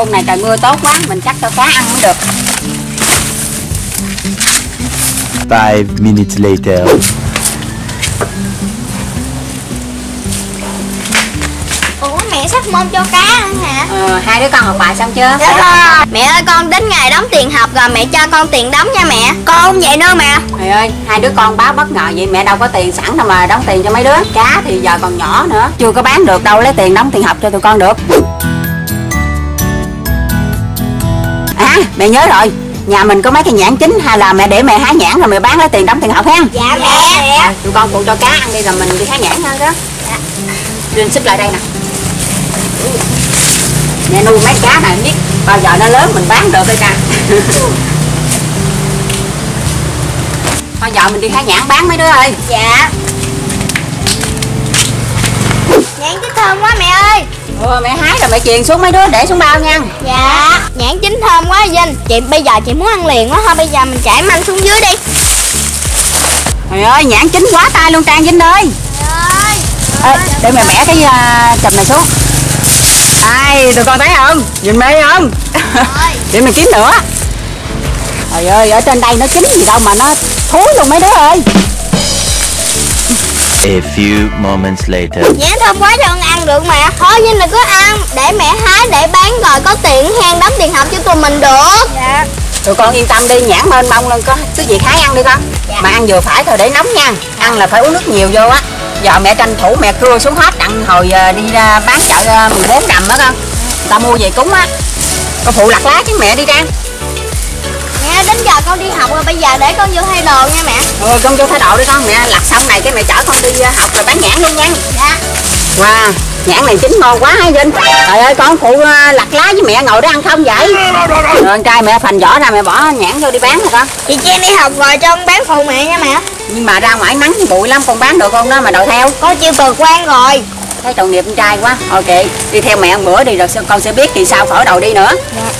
Hôm nay trời mưa tốt quá, mình chắc cho cá ăn mới được. 5 minutes later. Ủa mẹ sắp môn cho cá ăn hả? Hai đứa con học bài xong chưa? Dạ rồi. Mẹ ơi con đến ngày đóng tiền học rồi, mẹ cho con tiền đóng nha mẹ. Con không vậy nữa mẹ. Trời ơi, hai đứa con báo bất ngờ vậy, mẹ đâu có tiền sẵn đâu mà đóng tiền cho mấy đứa. Cá thì giờ còn nhỏ nữa, chưa có bán được đâu, lấy tiền đóng tiền học cho tụi con được. À, mẹ nhớ rồi, nhà mình có mấy cái nhãn chín, hay là mẹ để mẹ hái nhãn rồi mẹ bán lấy tiền đóng tiền học hen. Dạ mẹ. À, tụi con cũng cho cá ăn đi rồi mình đi hái nhãn hơn đó. Dạ. Linh xếp lại đây nè. Mẹ nuôi mấy cá này biết bao giờ nó lớn mình bán được đây cha. Thôi giờ mình đi hái nhãn bán mấy đứa ơi. Dạ. Nhãn chín thơm quá mẹ ơi. Mẹ hái rồi mẹ chuyền xuống mấy đứa để xuống bao nha. Dạ. Nhãn chín thơm quá Vinh. Chị bây giờ chị muốn ăn liền quá, thôi bây giờ mình trải manh xuống dưới đi. Trời ơi nhãn chín quá tay luôn Trang Vinh ơi. Trời ơi. Ê, để mẹ mẻ cái chùm này xuống. Ai tụi con thấy không? Nhìn mê không? Để mình kiếm nữa. Trời ơi ở trên đây nó chín gì đâu mà nó thối luôn mấy đứa ơi. A few moments later. Nhãn thơm quá sao con ăn được mẹ. Thôi Vinh đừng có ăn, để mẹ hái để bán rồi có tiền hang đóng tiền học cho tụi mình được. Dạ. Tụi con yên tâm đi, nhãn mênh mông lên, có cứ việc hái ăn đi con. Dạ. Mà ăn vừa phải thôi để nóng nha. Ăn là phải uống nước nhiều vô á. Giờ mẹ tranh thủ mẹ cưa xuống hết đặng hồi đi ra bán chợ 14 rằm á con. Người ta mua về cúng á. Con phụ lặt lá chứ mẹ đi Trang. Mẹ đến giờ con đi học rồi, bây giờ để con vô thay đồ nha mẹ. Con vô thay đồ đi con, mẹ lặt xong này cái mẹ chở con đi học rồi bán nhãn luôn nha. Dạ. Wow, nhãn này chín ngon quá hả Vinh? Trời ơi con phụ lặt lá với mẹ ngồi đó ăn không vậy? Rồi con trai mẹ phành vỏ ra mẹ bỏ nhãn vô đi bán rồi con. Chị Trang đi học rồi cho con bán phụ mẹ nha mẹ. Nhưng mà ra ngoài nắng bụi lắm con bán được không đó mà đòi theo. Con chưa vượt quan rồi. Thấy tội nghiệp con trai quá. Ok, đi theo mẹ ăn bữa đi rồi con sẽ biết thì sao phở đầu đi nữa. Dạ.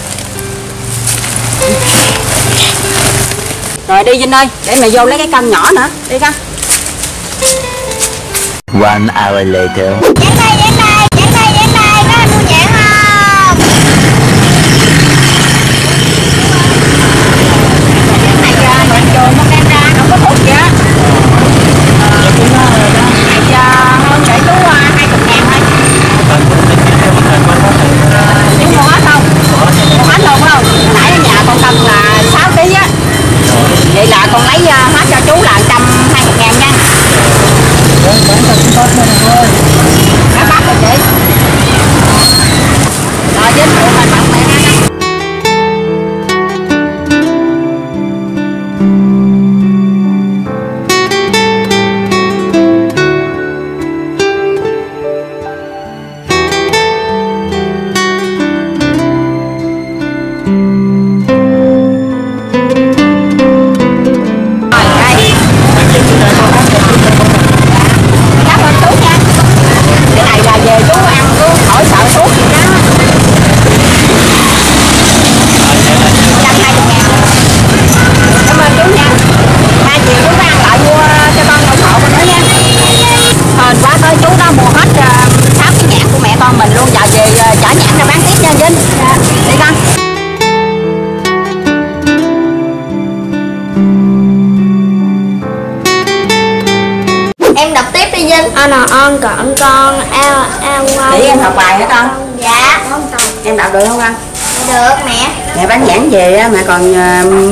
Rồi đi Vinh ơi, để mẹ vô lấy cái cân nhỏ nữa, đi con. 1 hour later. Dán đây, có mua nhãn không? Này ra, đoạn trường con đem ra, không có bút vậy á. Này ra, hơn để chú 20.000 thôi. Chú mua hết không? Mua hết luôn không? Nãy ở nhà con tầm là 6 kg á. Vậy là con lấy hết cho chú là 120.000 nha. Để em học bài hả con? Dạ. Em đọc được không con? Được mẹ. Mẹ bán nhãn về mẹ còn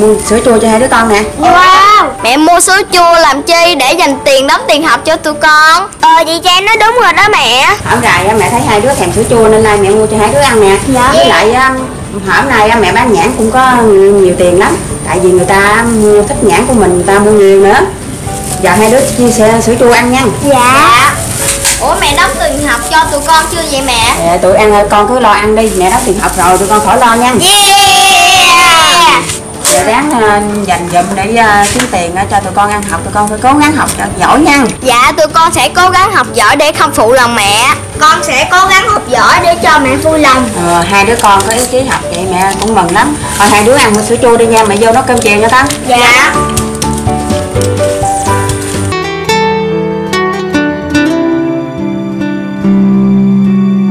mua sữa chua cho hai đứa con nè. Wow, mẹ mua sữa chua làm chi? Để dành tiền đóng tiền học cho tụi con. Chị Trang nói đúng rồi đó mẹ. Hôm nay mẹ thấy hai đứa thèm sữa chua nên nay mẹ mua cho hai đứa ăn nè. Dạ. Với lại hôm nay mẹ bán nhãn cũng có nhiều tiền lắm. Tại vì người ta mua thích nhãn của mình, người ta mua nhiều nữa. Giờ hai đứa chia sẻ sữa chua ăn nha. Dạ. Ủa mẹ đóng tiền học cho tụi con chưa vậy mẹ? Tụi con cứ lo ăn đi, mẹ đóng tiền học rồi tụi con khỏi lo nha. Yeah. Giờ ráng dành dụm để kiếm tiền cho tụi con ăn học, tụi con phải cố gắng học cho giỏi nha. Dạ tụi con sẽ cố gắng học giỏi để không phụ lòng mẹ. Con sẽ cố gắng học giỏi để cho mẹ vui lòng. Hai đứa con có ý chí học vậy mẹ cũng mừng lắm. Thôi hai đứa ăn một sữa chua đi nha, mẹ vô nấu cơm chiều nha con. Dạ.